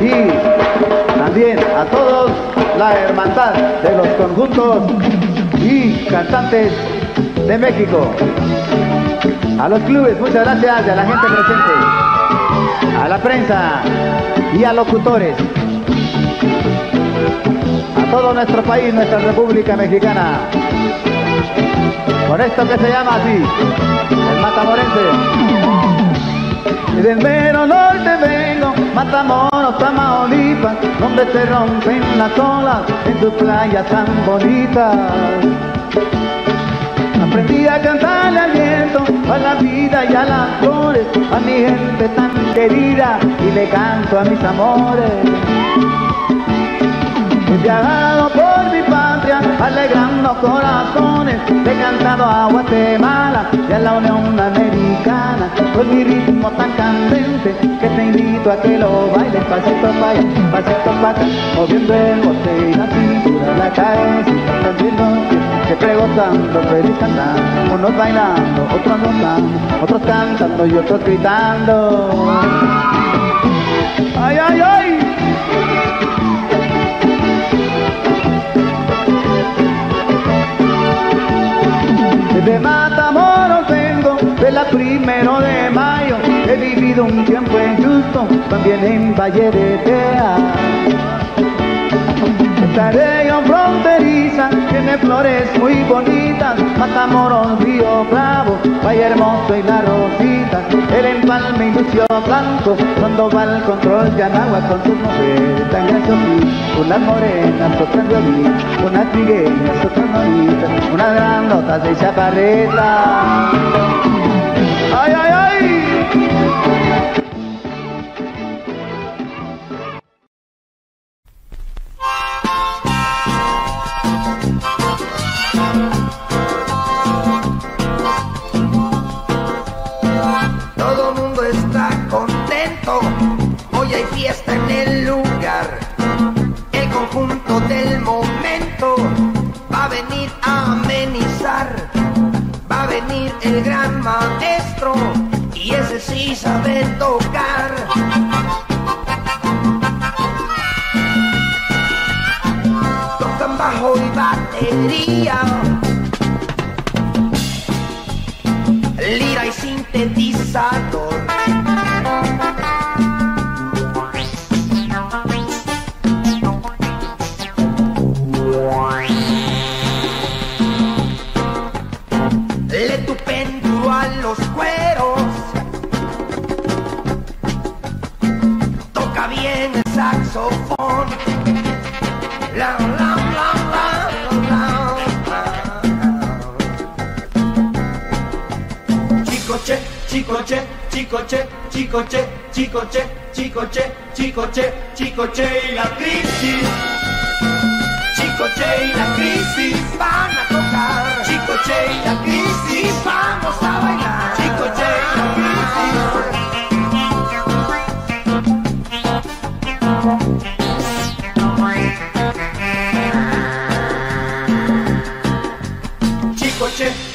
y también a todos la hermandad de los conjuntos y cantantes de México, a los clubes, muchas gracias, a la gente presente, a la prensa y a locutores, a todo nuestro país, nuestra República Mexicana, por esto que se llama así, el matamorense. Del mero norte vengo, Matamoros, Tamaulipas, donde se rompen las olas en sus playas tan bonitas. Aprendí a cantarle al viento, a la vida y a las flores, a mi gente tan querida, y le canto a mis amores. He viajado por mi país, alegrando corazones. He cantado a Guatemala y a la Unión Americana con mi ritmo tan candente que te invito a que lo bailes. Pasito para allá, pasito para acá, moviendo el bote y la cintura, la cabecita, tranquilo. Que prego tanto, feliz cantando, unos bailando, otros gozando, otros cantando y otros gritando. ¡Ay, ay, ay! Desde Matamoros vengo, de la Primero de Mayo, he vivido un tiempo en Houston, también en Valle de Texas. Esta región fronteriza tiene flores muy bonitas, Matamoros, Río Bravo, Valle Hermoso y La Rosita. El empalme y Lucio Blanco, Sandoval, Control y Anagua con sus mujeres tan graciosas. Unas morenas, otras violinas, unas trigueñas, otras noritas, unas grandotas de chaparreta. ¡Ay, ay, ay! El gran maestro, y ese sí sabe tocar. Tocan bajo y batería, lira y sintetizador. Chico Che, Chico Che, Chico Che, Chico Che, Chico Che, Chico Che, Chico Che y la crisis. Chico Che y la crisis van a tocar. Chico Che y la crisis vamos a bailar. Chico Che y la crisis.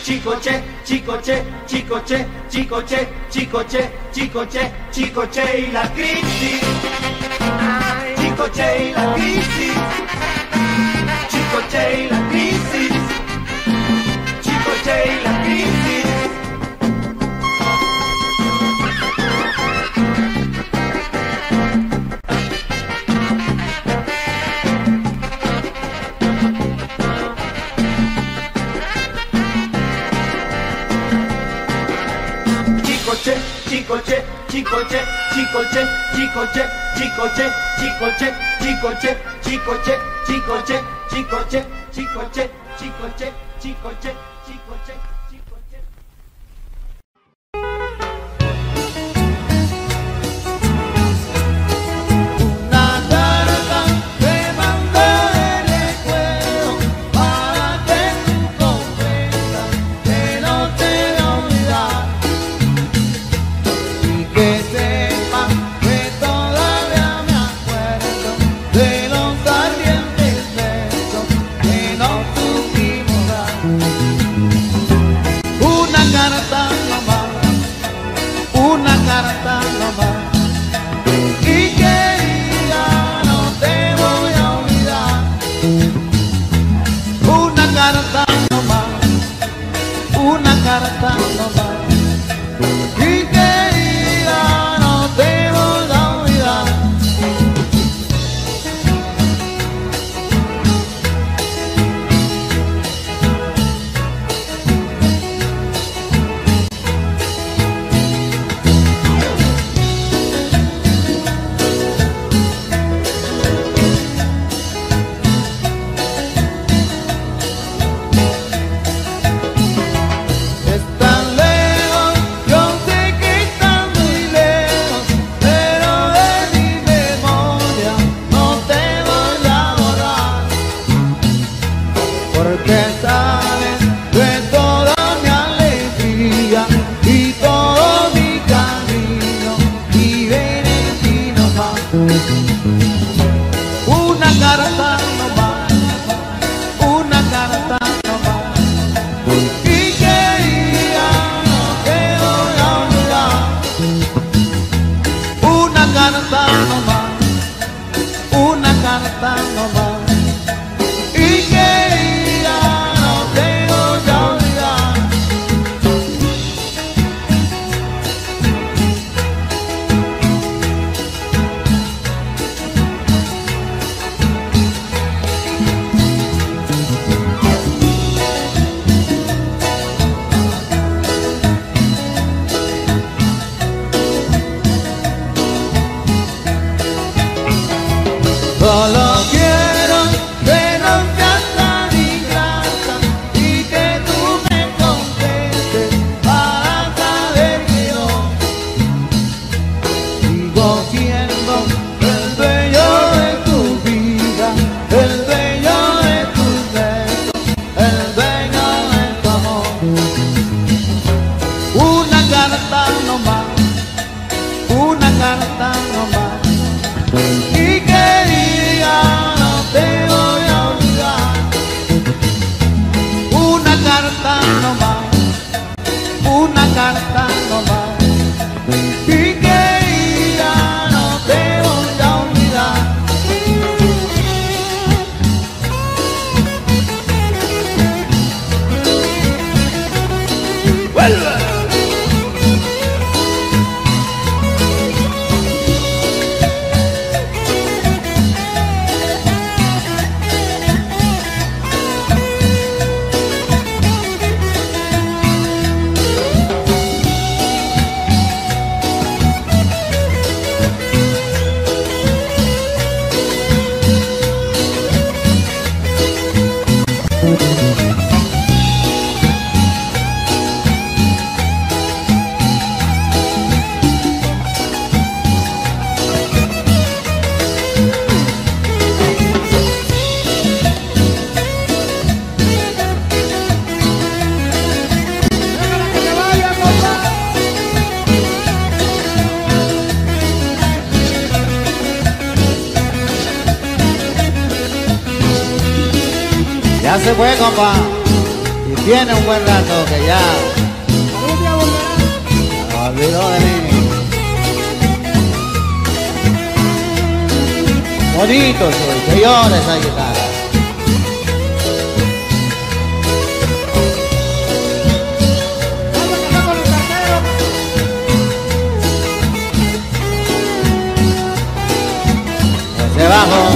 Chico Che, Chico Che, Chico Che, Chico Che, Chico Che, Chico Che, Chico Che, Chico Che y la crisis. Chico Che y la crisis. Chico Che y la crisis. Chico Che y la crisis. Chico Che, Chico Che, Chico Che, Chico Che, Chico Che, Chico Che, Chico Che, Chico Che, Chico Che, Chico Che, Chico Che, Chico Che, Chico Che, Chico Che, Chico Che. Una carta te mandó el recuerdo para que tú comprendas que no te va a olvidar. Que sepa que todavía me acuerdo de los ardientes besos que nos tuvimos dar. carta nomás, una carta nomás. Y que ya no tengo que se fue, compa, y tiene un buen rato que ya me olvidó de mí. Bonito soy, que llora esa guitarra. Desde abajo.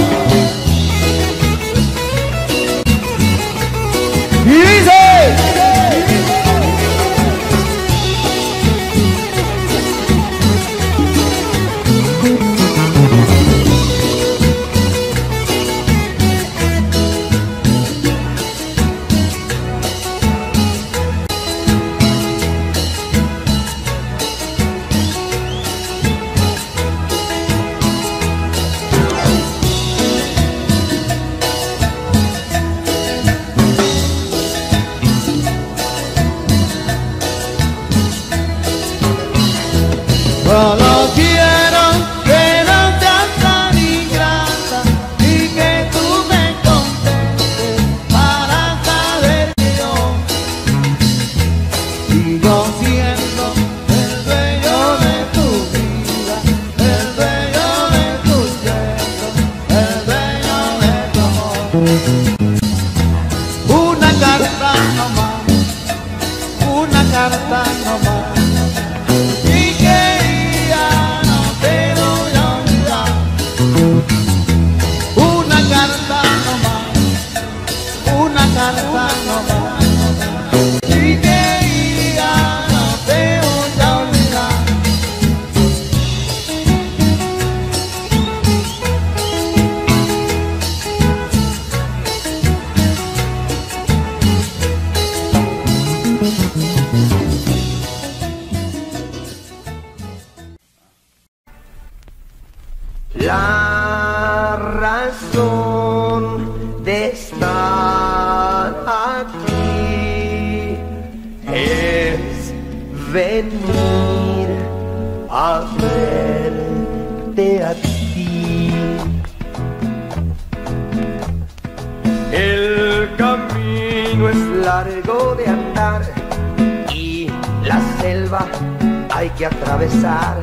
Hay que atravesar,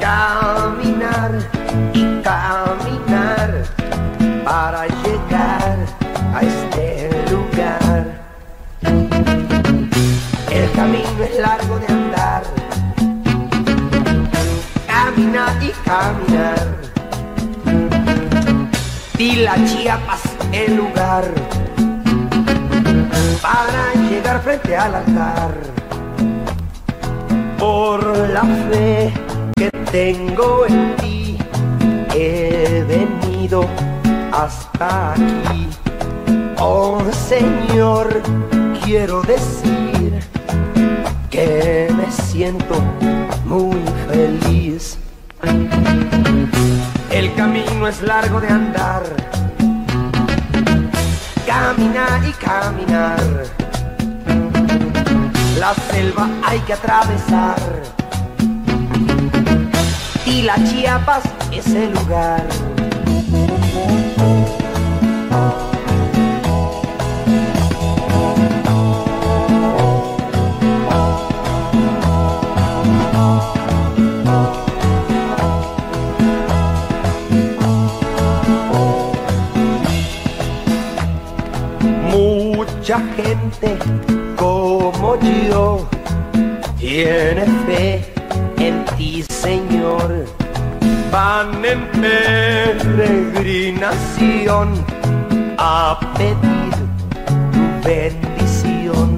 caminar. caminar, caminar para llegar a este lugar. El camino es largo de andar, caminar y caminar. Tila, Chiapas, el lugar para llegar frente al altar. Por la fe que tengo en ti, he venido hasta aquí. Oh Señor, quiero decir que me siento muy feliz. El camino es largo de andar, caminar y caminar. La selva hay que atravesar, y la Chiapas es el lugar. Mucha gente como yo tiene fe en ti, Señor. Van en peregrinación a pedir tu bendición.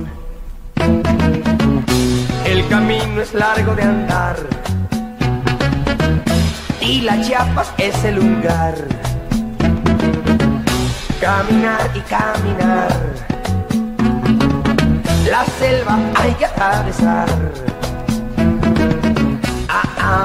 El camino es largo de andar, y la Chiapas es el lugar. Caminar y caminar, la selva hay que atravesar. Ah, ah,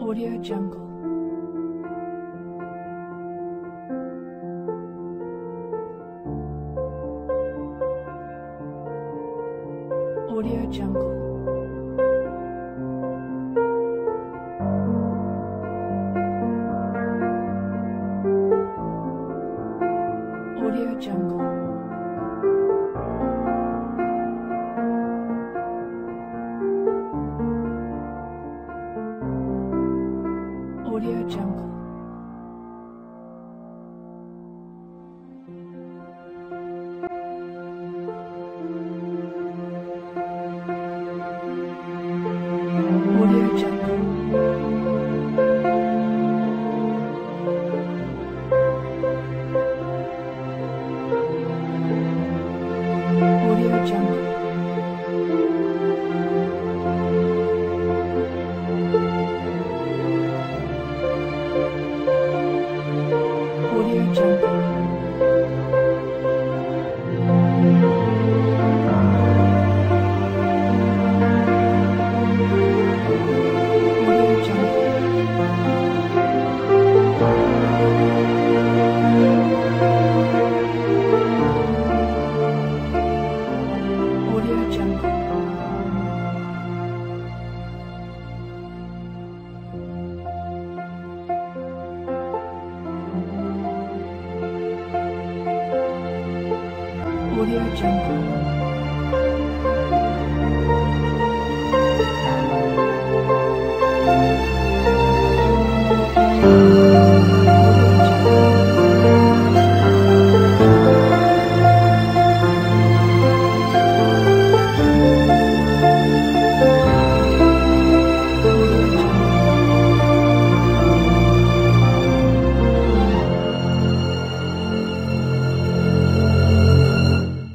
Audio Jungle. Audio Jungle. Audio Jungle. Audio Jungle. Audio Jungle. Audio Jungle. Audio Jungle. Audio Jungle.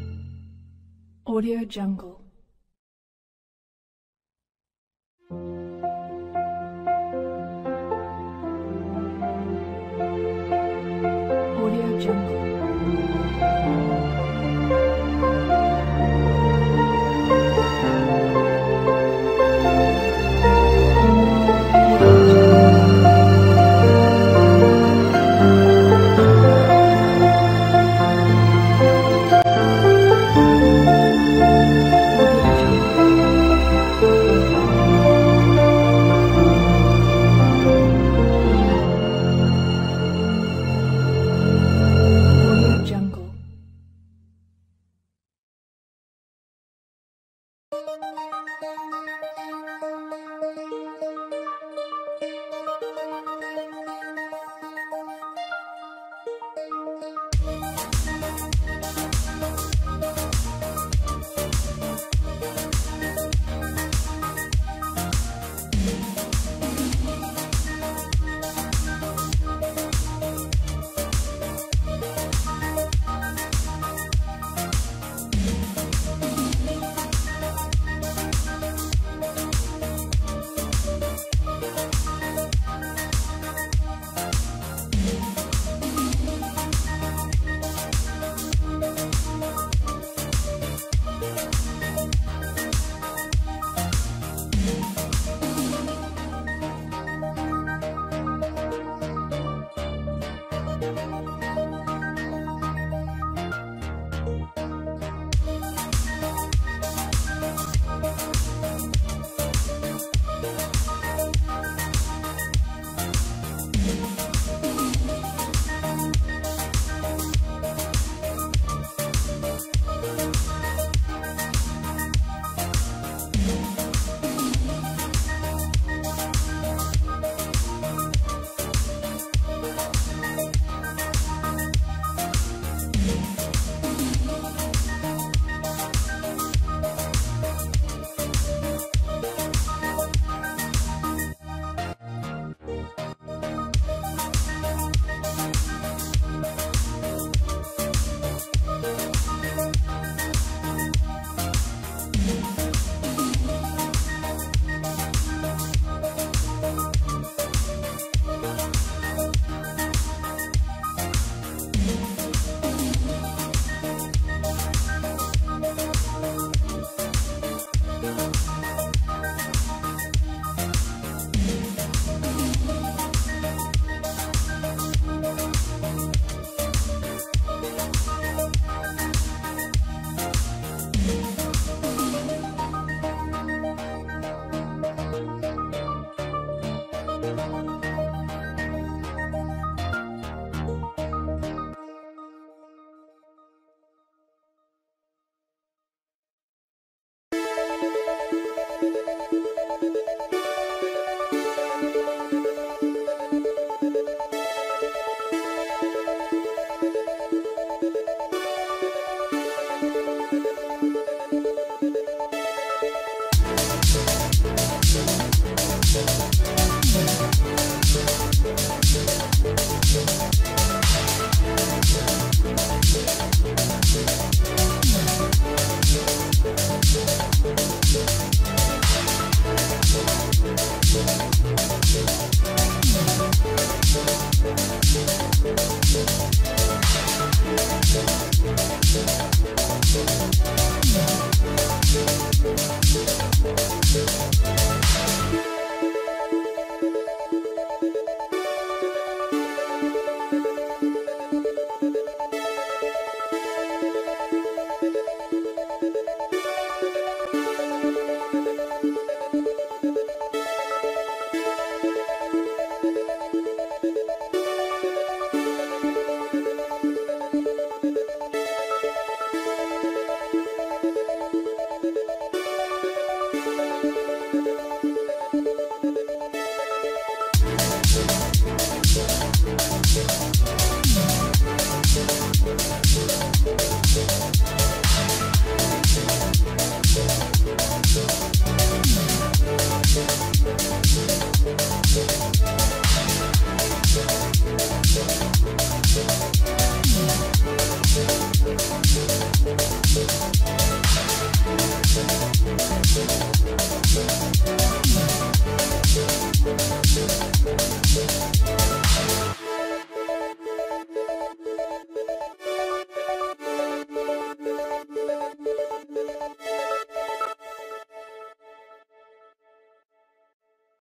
Audio Jungle.